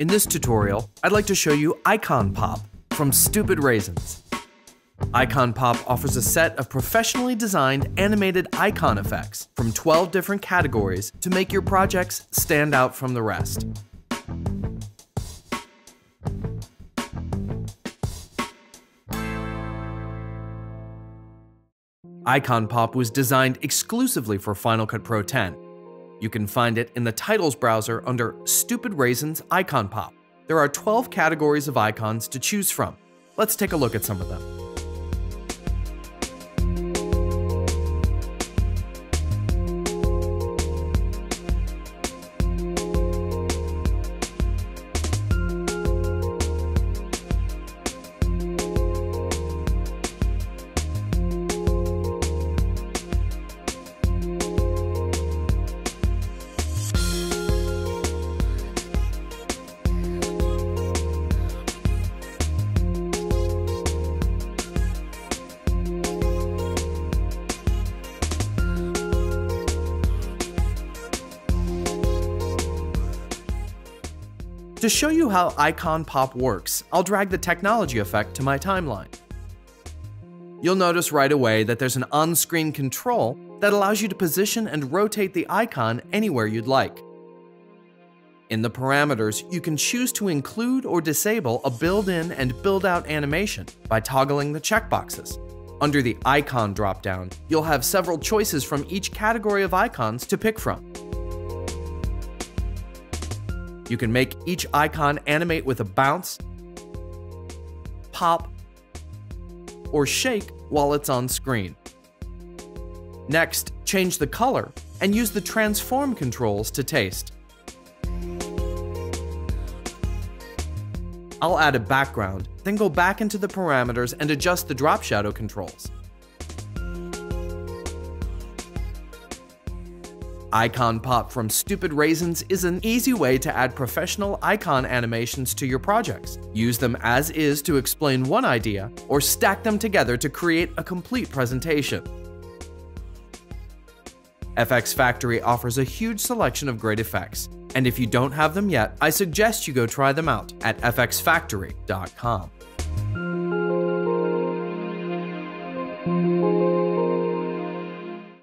In this tutorial, I'd like to show you Icon Pop from Stupid Raisins. Icon Pop offers a set of professionally designed animated icon effects from 12 different categories to make your projects stand out from the rest. Icon Pop was designed exclusively for Final Cut Pro X. You can find it in the Titles browser under Stupid Raisins Icon Pop. There are 12 categories of icons to choose from. Let's take a look at some of them. To show you how Icon Pop works, I'll drag the technology effect to my timeline. You'll notice right away that there's an on-screen control that allows you to position and rotate the icon anywhere you'd like. In the parameters, you can choose to include or disable a built-in and built-out animation by toggling the checkboxes. Under the Icon dropdown, you'll have several choices from each category of icons to pick from. You can make each icon animate with a bounce, pop, or shake while it's on screen. Next, change the color and use the transform controls to taste. I'll add a background, then go back into the parameters and adjust the drop shadow controls. Icon Pop from Stupid Raisins is an easy way to add professional icon animations to your projects. Use them as is to explain one idea, or stack them together to create a complete presentation. FX Factory offers a huge selection of great effects, and if you don't have them yet, I suggest you go try them out at fxfactory.com.